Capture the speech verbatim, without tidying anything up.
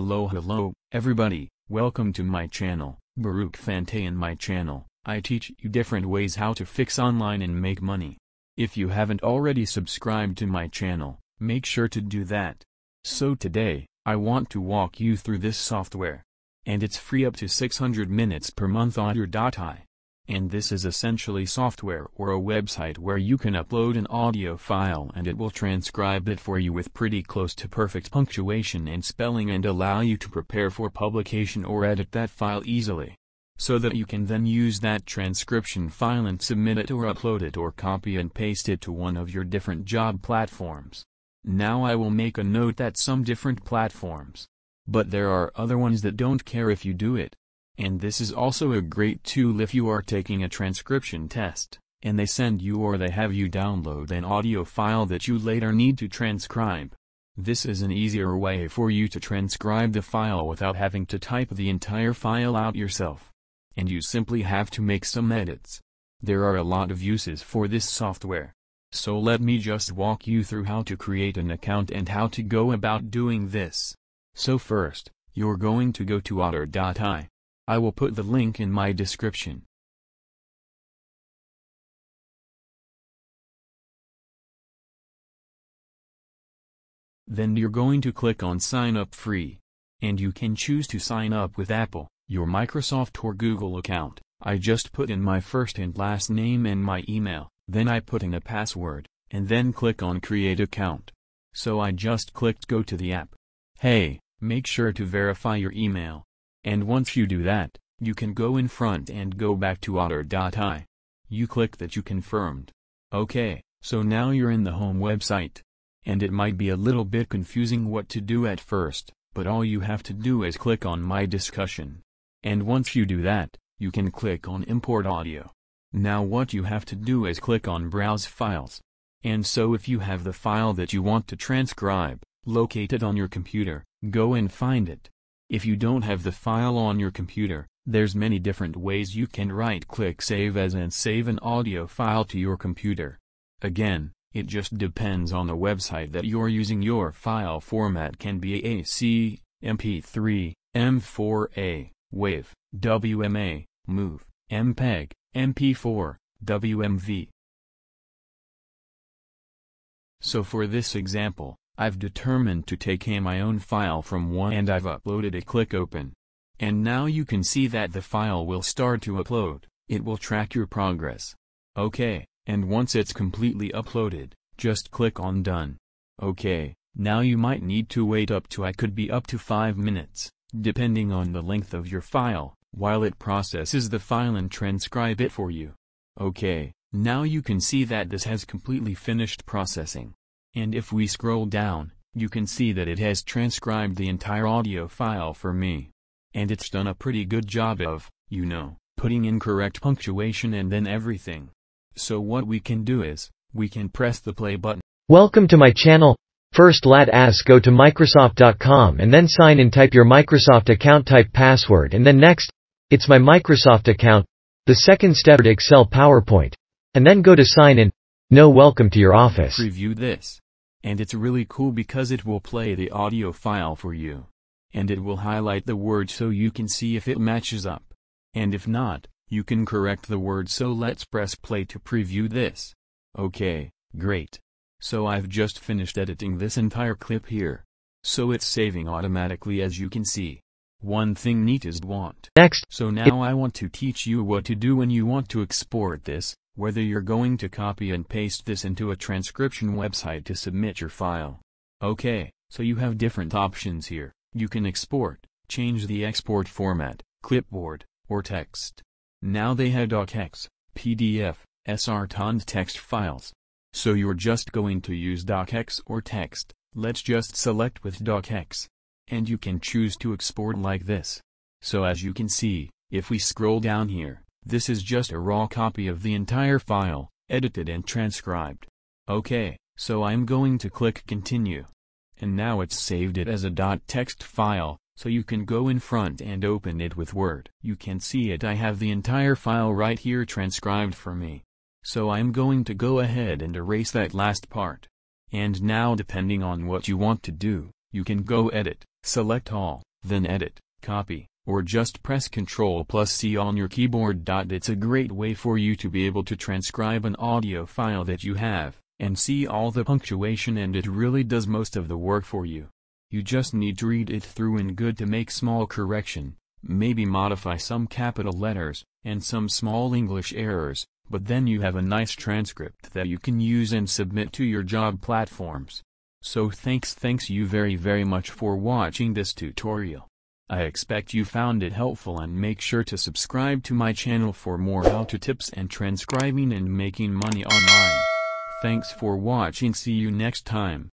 Hello hello, everybody, welcome to my channel, Biruk Fantaye. In my channel, I teach you different ways how to fix online and make money. If you haven't already subscribed to my channel, make sure to do that. So today, I want to walk you through this software. And it's free up to six hundred minutes per month, otter dot A I. And this is essentially software or a website where you can upload an audio file and it will transcribe it for you with pretty close to perfect punctuation and spelling, and allow you to prepare for publication or edit that file easily, so that you can then use that transcription file and submit it or upload it or copy and paste it to one of your different job platforms. Now I will make a note that some different platforms, but there are other ones that don't care if you do it. And this is also a great tool if you are taking a transcription test, and they send you or they have you download an audio file that you later need to transcribe. This is an easier way for you to transcribe the file without having to type the entire file out yourself. And you simply have to make some edits. There are a lot of uses for this software. So let me just walk you through how to create an account and how to go about doing this. So first, you're going to go to otter dot A I. I will put the link in my description. Then you're going to click on Sign Up Free. And you can choose to sign up with Apple, your Microsoft or Google account. I just put in my first and last name and my email, then I put in a password, and then click on Create Account. So I just clicked Go to the app. Hey, make sure to verify your email. And once you do that, you can go in front and go back to otter dot A I. You click that you confirmed. Okay, so now you're in the home website. And it might be a little bit confusing what to do at first, but all you have to do is click on My Discussion. And once you do that, you can click on Import Audio. Now what you have to do is click on Browse Files. And so if you have the file that you want to transcribe, locate it on your computer, go and find it. If you don't have the file on your computer, there's many different ways you can right-click Save As and save an audio file to your computer. Again, it just depends on the website that you're using. Your file format can be A A C, M P three, M four A, WAV, W M A, MOV, MPEG, M P four, W M V. So for this example, I've determined to take in my own file from one and I've uploaded it. Click open. And now you can see that the file will start to upload. It will track your progress. Okay, and once it's completely uploaded, just click on done. Okay, now you might need to wait up to I could be up to five minutes, depending on the length of your file, while it processes the file and transcribe it for you. Okay, now you can see that this has completely finished processing. And if we scroll down, you can see that it has transcribed the entire audio file for me. And it's done a pretty good job of, you know, putting in correct punctuation and then everything. So what we can do is, we can press the play button. Welcome to my channel. First let us go to Microsoft dot com and then sign in. Type your Microsoft account, type password and then next. It's my Microsoft account. The second step, Excel, PowerPoint. And then go to sign in. No, welcome to your office. Preview this. And it's really cool because it will play the audio file for you. And it will highlight the word so you can see if it matches up. And if not, you can correct the word. So let's press play to preview this. Okay, great. So I've just finished editing this entire clip here. So it's saving automatically, as you can see. One thing neat is want. Next. So now I want to teach you what to do when you want to export this. Whether you're going to copy and paste this into a transcription website to submit your file. Okay, so you have different options here. You can export, change the export format, clipboard, or text. Now they have docx, P D F, S R T, text files. So you're just going to use docx or text. Let's just select with docx. And you can choose to export like this. So as you can see, if we scroll down here, this is just a raw copy of the entire file, edited and transcribed. Okay, so I'm going to click continue. And now it's saved it as a .text file, so you can go in front and open it with Word. You can see it, I have the entire file right here transcribed for me. So I'm going to go ahead and erase that last part. And now depending on what you want to do, you can go edit, select all, then edit, copy, or just press control plus C on your keyboard. It's a great way for you to be able to transcribe an audio file that you have, and see all the punctuation, and it really does most of the work for you. You just need to read it through and good to make small correction, maybe modify some capital letters, and some small English errors, but then you have a nice transcript that you can use and submit to your job platforms. So thanks thanks you very very much for watching this tutorial. I expect you found it helpful, and make sure to subscribe to my channel for more how-to tips and transcribing and making money online. Thanks for watching, see you next time.